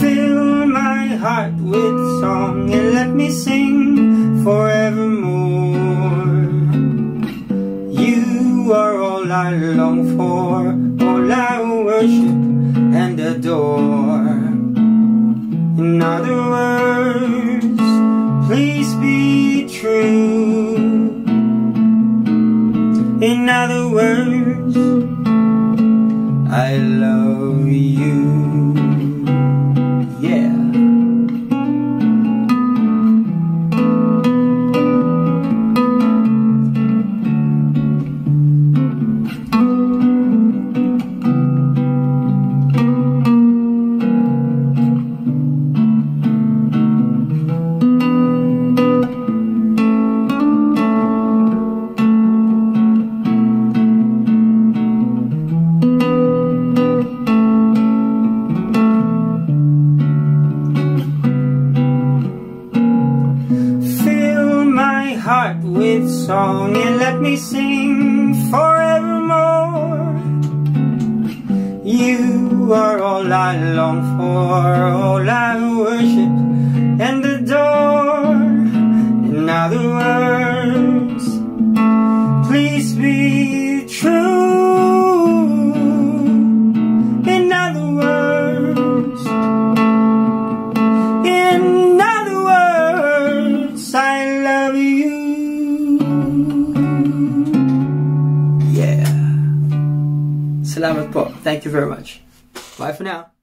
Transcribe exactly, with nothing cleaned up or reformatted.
Fill my heart with song and let me sing forevermore. You are all I long for, all I worship and adore. In other words, please be true. In other words, I love you. Yeah. Heart with song and let me sing forevermore. You are all I long for, all I worship and adore. In other words, please be true. In other words, in other words, I love you. Salamat po. Thank you very much. Bye for now.